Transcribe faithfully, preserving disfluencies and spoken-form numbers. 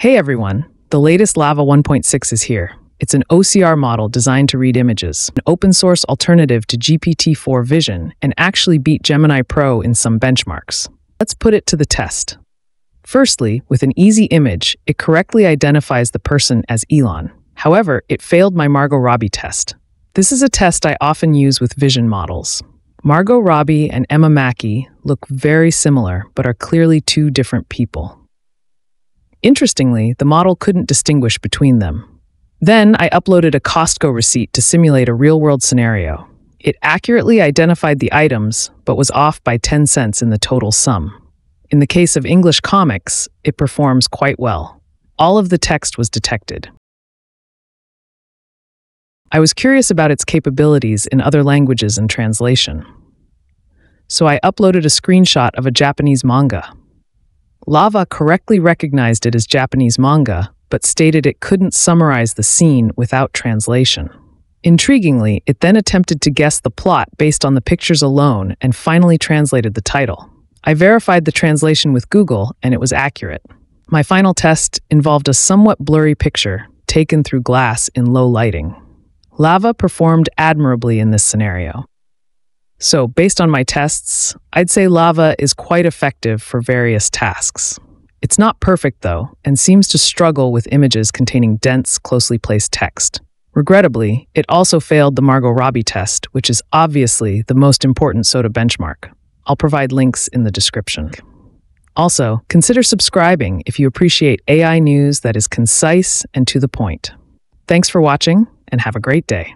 Hey everyone, the latest LLaVA one point six is here. It's an O C R model designed to read images, an open source alternative to G P T four Vision, and actually beat Gemini Pro in some benchmarks. Let's put it to the test. Firstly, with an easy image, it correctly identifies the person as Elon. However, it failed my Margot Robbie test. This is a test I often use with vision models. Margot Robbie and Emma Mackey look very similar, but are clearly two different people. Interestingly, the model couldn't distinguish between them. Then I uploaded a Costco receipt to simulate a real-world scenario. It accurately identified the items, but was off by ten cents in the total sum. In the case of English comics, it performs quite well. All of the text was detected. I was curious about its capabilities in other languages and translation. So I uploaded a screenshot of a Japanese manga. LLaVA correctly recognized it as Japanese manga, but stated it couldn't summarize the scene without translation. Intriguingly, it then attempted to guess the plot based on the pictures alone and finally translated the title. I verified the translation with Google, and it was accurate. My final test involved a somewhat blurry picture taken through glass in low lighting. LLaVA performed admirably in this scenario. So, based on my tests, I'd say LLaVA is quite effective for various tasks. It's not perfect, though, and seems to struggle with images containing dense, closely placed text. Regrettably, it also failed the Margot Robbie test, which is obviously the most important SOTA benchmark. I'll provide links in the description. Also, consider subscribing if you appreciate A I news that is concise and to the point. Thanks for watching, and have a great day.